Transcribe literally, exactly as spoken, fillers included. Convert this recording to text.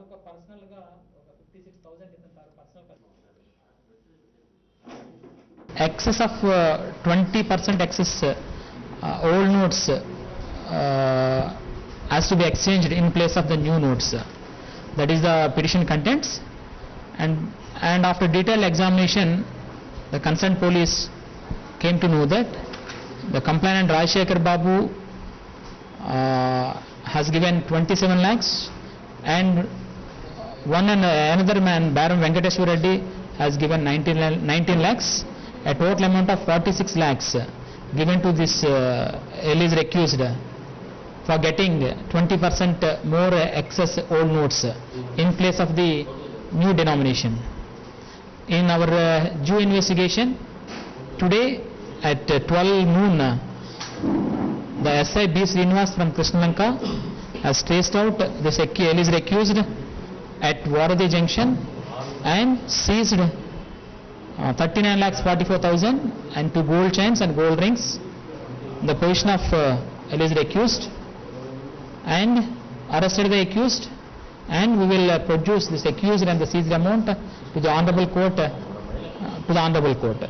తాలూకా పర్సనల్గా ఒక fifty six thousand personal excess of twenty percent excess old notes has to be exchanged in place of the new notes. That is the petition contents, and and after detailed examination, the concerned police came to know that the complainant Rajshekhar Babu uh, has given twenty-seven lakhs, and one and another man Baron Venkateshwaradi has given nineteen lakhs, a total amount of forty-six lakhs given to this uh, Elisri accused for getting twenty percent more excess old notes in place of the new denomination. In our uh, due investigation, today at twelve noon, the S I B Srinivas from Krishna Lanka has traced out this Elisri accused at Warade Junction and seized uh, thirty-nine lakhs forty-four thousand and two gold chains and gold rings in the possession of uh, Elisri accused, and arrested the accused, and we will uh, produce this accused and the seized amount uh, to the honorable court uh, to the honorable court.